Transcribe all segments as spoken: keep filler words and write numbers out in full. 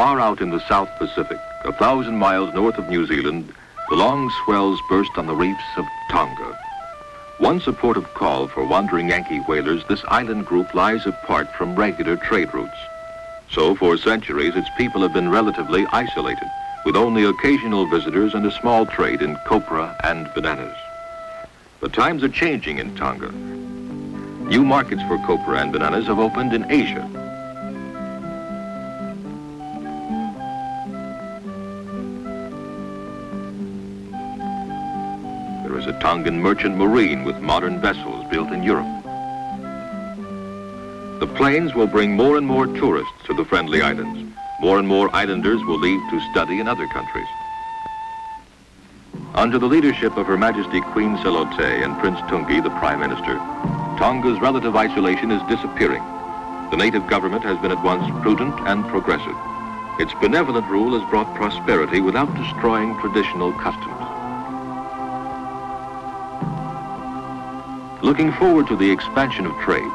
Far out in the South Pacific, a thousand miles north of New Zealand, the long swells burst on the reefs of Tonga. Once a port of call for wandering Yankee whalers, this island group lies apart from regular trade routes. So for centuries, its people have been relatively isolated, with only occasional visitors and a small trade in copra and bananas. But times are changing in Tonga. New markets for copra and bananas have opened in Asia. There is a Tongan merchant marine with modern vessels built in Europe. The plains will bring more and more tourists to the Friendly Islands. More and more islanders will leave to study in other countries. Under the leadership of Her Majesty Queen Salote and Prince Tungi, the Prime Minister, Tonga's relative isolation is disappearing. The native government has been at once prudent and progressive. Its benevolent rule has brought prosperity without destroying traditional customs. Looking forward to the expansion of trade,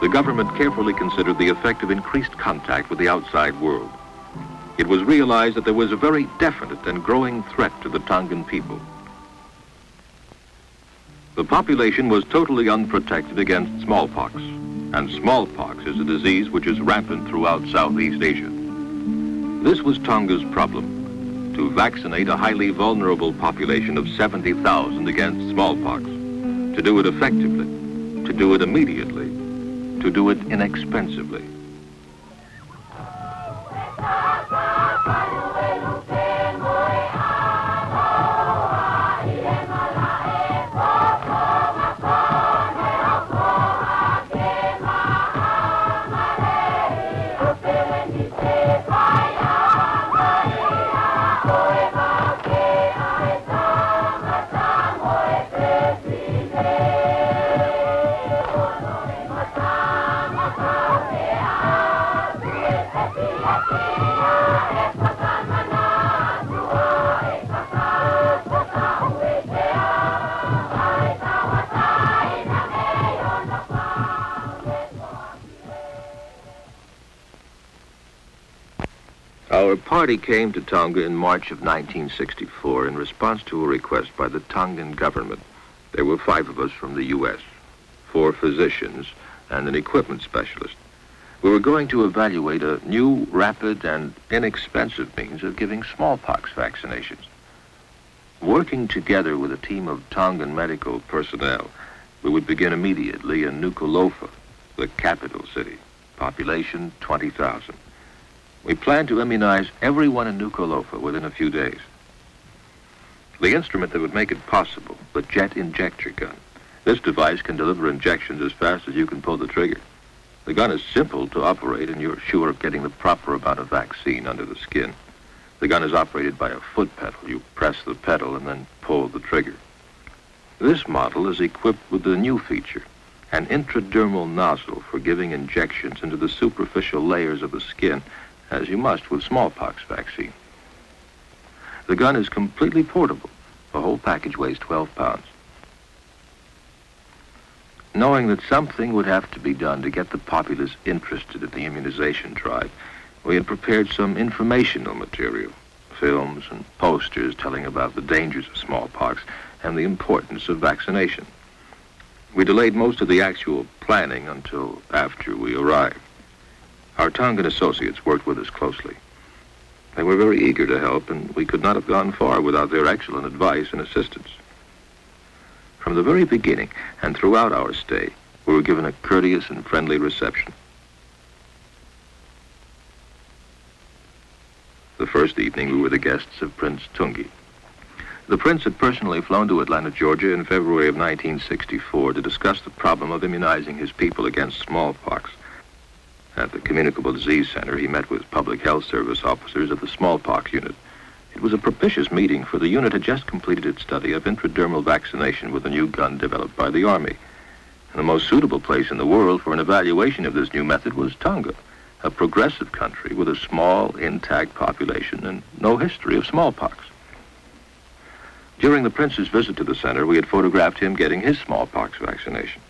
the government carefully considered the effect of increased contact with the outside world. It was realized that there was a very definite and growing threat to the Tongan people. The population was totally unprotected against smallpox, and smallpox is a disease which is rampant throughout Southeast Asia. This was Tonga's problem, to vaccinate a highly vulnerable population of seventy thousand against smallpox, to do it effectively, to do it immediately, to do it inexpensively. Our party came to Tonga in March of nineteen sixty-four in response to a request by the Tongan government. There were five of us from the U S, four physicians and an equipment specialist. We were going to evaluate a new, rapid, and inexpensive means of giving smallpox vaccinations. Working together with a team of Tongan medical personnel, we would begin immediately in Nuku'alofa, the capital city, population twenty thousand. We planned to immunize everyone in Nuku'alofa within a few days. The instrument that would make it possible, the jet injector gun. This device can deliver injections as fast as you can pull the trigger. The gun is simple to operate, and you're sure of getting the proper amount of vaccine under the skin. The gun is operated by a foot pedal. You press the pedal and then pull the trigger. This model is equipped with a new feature, an intradermal nozzle for giving injections into the superficial layers of the skin, as you must with smallpox vaccine. The gun is completely portable. The whole package weighs twelve pounds. Knowing that something would have to be done to get the populace interested in the immunization drive, we had prepared some informational material, films and posters telling about the dangers of smallpox and the importance of vaccination. We delayed most of the actual planning until after we arrived. Our Tongan associates worked with us closely. They were very eager to help, and we could not have gone far without their excellent advice and assistance. From the very beginning and throughout our stay, we were given a courteous and friendly reception. The first evening, we were the guests of Prince Tungi. The prince had personally flown to Atlanta, Georgia in February of nineteen sixty-four to discuss the problem of immunizing his people against smallpox. At the Communicable Disease Center, he met with public health service officers of the smallpox unit. It was a propitious meeting, for the unit had just completed its study of intradermal vaccination with a new gun developed by the Army. And the most suitable place in the world for an evaluation of this new method was Tonga, a progressive country with a small, intact population and no history of smallpox. During the prince's visit to the center, we had photographed him getting his smallpox vaccination.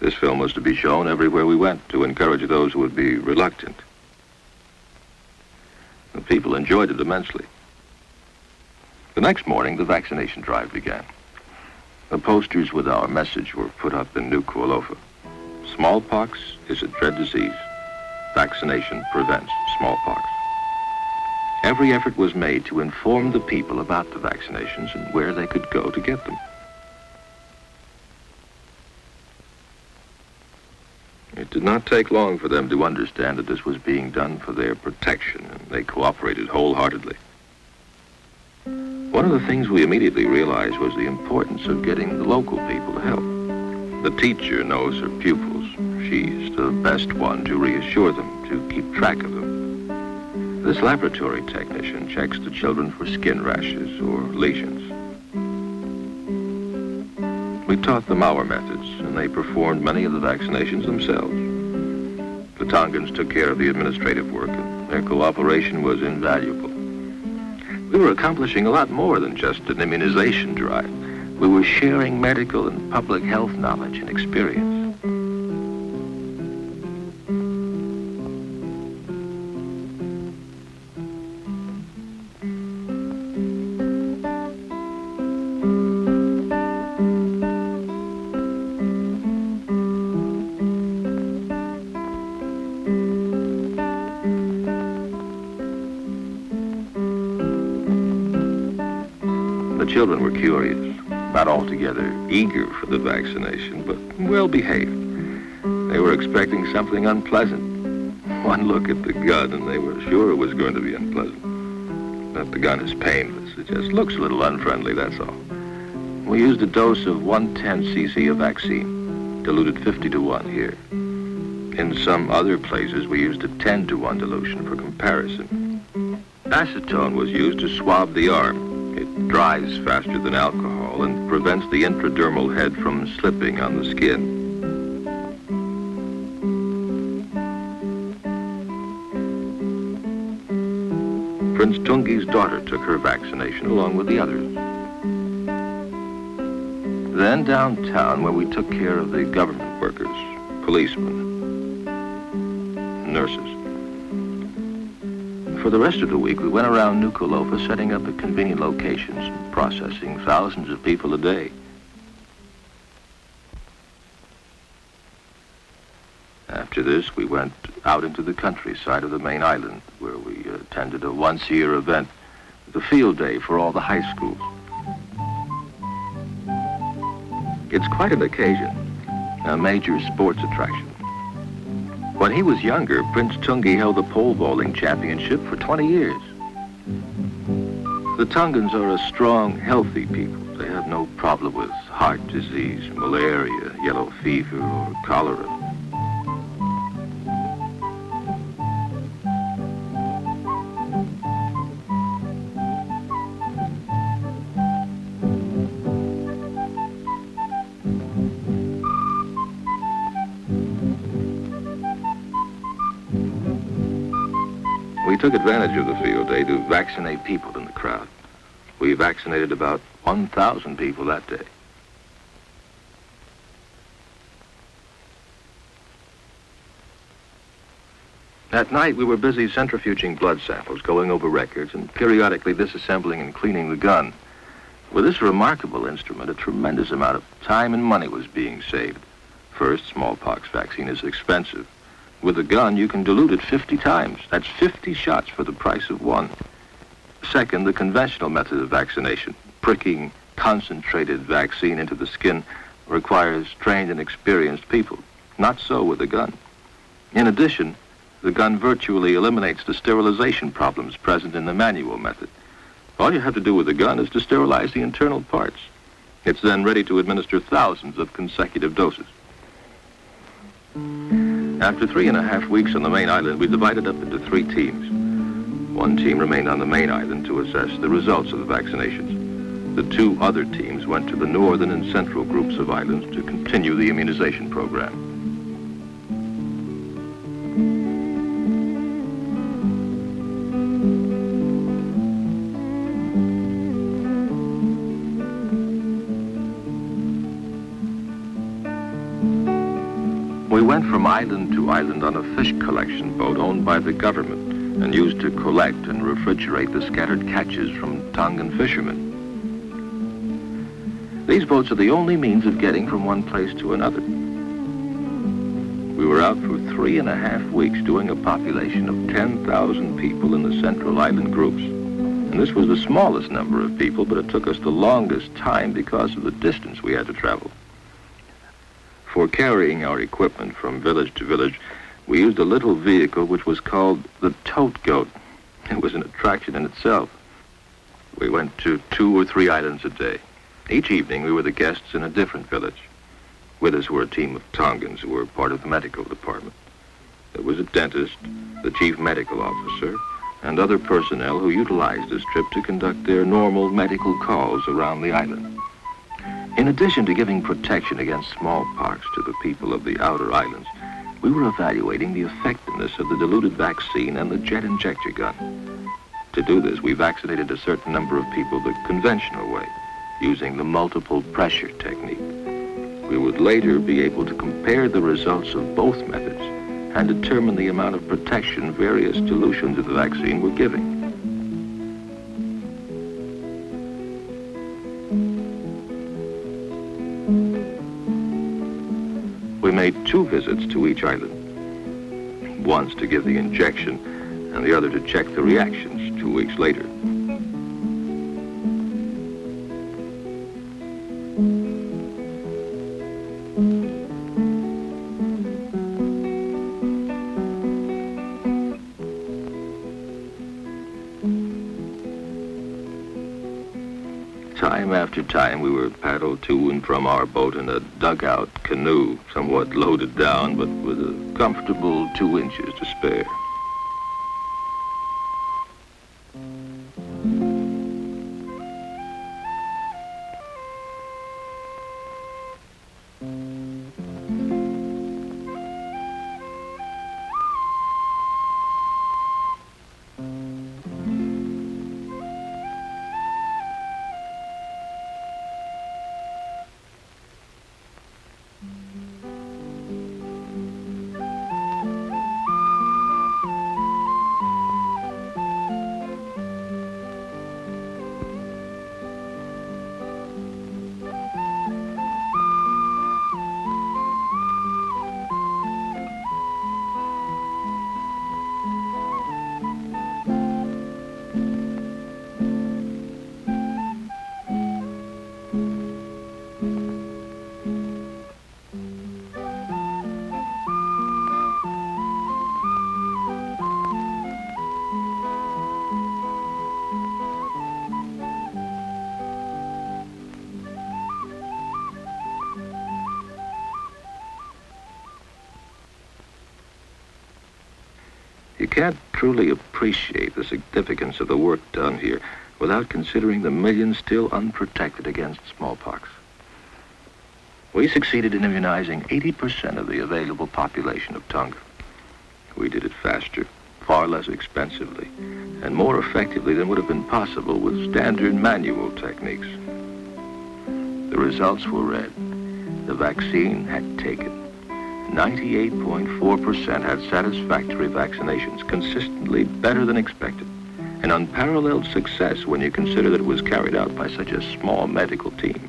This film was to be shown everywhere we went to encourage those who would be reluctant. The people enjoyed it immensely. The next morning, the vaccination drive began. The posters with our message were put up in Nuku'alofa. Smallpox is a dread disease. Vaccination prevents smallpox. Every effort was made to inform the people about the vaccinations and where they could go to get them. It did not take long for them to understand that this was being done for their protection, and they cooperated wholeheartedly. One of the things we immediately realized was the importance of getting the local people to help. The teacher knows her pupils. She's the best one to reassure them, to keep track of them. This laboratory technician checks the children for skin rashes or lesions. We taught them our methods, and they performed many of the vaccinations themselves. The Tongans took care of the administrative work, and their cooperation was invaluable. We were accomplishing a lot more than just an immunization drive. We were sharing medical and public health knowledge and experience. Children were curious, not altogether eager for the vaccination, but well-behaved. They were expecting something unpleasant. One look at the gun, and they were sure it was going to be unpleasant. But the gun is painless. It just looks a little unfriendly, that's all. We used a dose of one hundred ten c c of vaccine, diluted fifty to one here. In some other places, we used a ten to one dilution for comparison. Acetone was used to swab the arm. It dries faster than alcohol and prevents the intradermal head from slipping on the skin. Prince Tungi's daughter took her vaccination along with the others. Then downtown, where we took care of the government workers, policemen, nurses. For the rest of the week, we went around Nuku'alofa setting up at convenient locations and processing thousands of people a day. After this, we went out into the countryside of the main island, where we attended a once-a-year event, the field day for all the high schools. It's quite an occasion, a major sports attraction. When he was younger, Prince Tungi held the pole vaulting championship for twenty years. The Tongans are a strong, healthy people. They have no problem with heart disease, malaria, yellow fever, or cholera. We took advantage of the field day to vaccinate people in the crowd. We vaccinated about one thousand people that day. At night, we were busy centrifuging blood samples, going over records, and periodically disassembling and cleaning the gun. With this remarkable instrument, a tremendous amount of time and money was being saved. First, smallpox vaccine is expensive. With a gun, you can dilute it fifty times. That's fifty shots for the price of one. Second, the conventional method of vaccination, pricking concentrated vaccine into the skin, requires trained and experienced people. Not so with a gun. In addition, the gun virtually eliminates the sterilization problems present in the manual method. All you have to do with a gun is to sterilize the internal parts. It's then ready to administer thousands of consecutive doses. After three and a half weeks on the main island, we divided up into three teams. One team remained on the main island to assess the results of the vaccinations. The two other teams went to the northern and central groups of islands to continue the immunization program. We went from island to island on a fish collection boat owned by the government, and used to collect and refrigerate the scattered catches from Tongan fishermen. These boats are the only means of getting from one place to another. We were out for three and a half weeks doing a population of ten thousand people in the Central Island groups. And this was the smallest number of people, but it took us the longest time because of the distance we had to travel. For carrying our equipment from village to village, we used a little vehicle which was called the Tote Goat. It was an attraction in itself. We went to two or three islands a day. Each evening we were the guests in a different village. With us were a team of Tongans who were part of the medical department. There was a dentist, the chief medical officer, and other personnel who utilized this trip to conduct their normal medical calls around the island. In addition to giving protection against smallpox to the people of the outer islands, we were evaluating the effectiveness of the diluted vaccine and the jet injector gun. To do this, we vaccinated a certain number of people the conventional way, using the multiple pressure technique. We would later be able to compare the results of both methods and determine the amount of protection various dilutions of the vaccine were giving. We made two visits to each island, once to give the injection and the other to check the reactions two weeks later. Time after time, we were paddled to and from our boat in a dugout canoe, somewhat loaded down, but with a comfortable two inches to spare. You can't truly appreciate the significance of the work done here without considering the millions still unprotected against smallpox. We succeeded in immunizing eighty percent of the available population of Tonga. We did it faster, far less expensively, and more effectively than would have been possible with standard manual techniques. The results were read. The vaccine had taken. ninety-eight point four percent had satisfactory vaccinations, consistently better than expected. An unparalleled success when you consider that it was carried out by such a small medical team.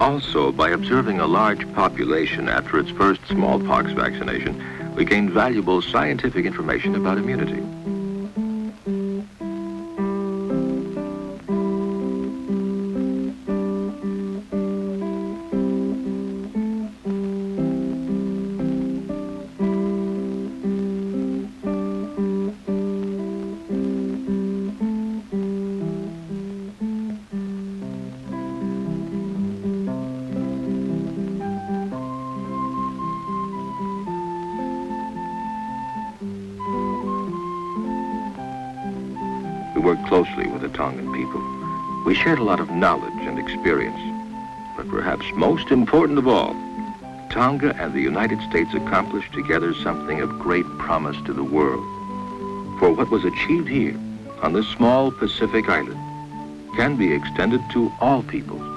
Also, by observing a large population after its first smallpox vaccination, we gained valuable scientific information about immunity. We worked closely with the Tongan people. We shared a lot of knowledge and experience. But perhaps most important of all, Tonga and the United States accomplished together something of great promise to the world. For what was achieved here on this small Pacific island can be extended to all peoples.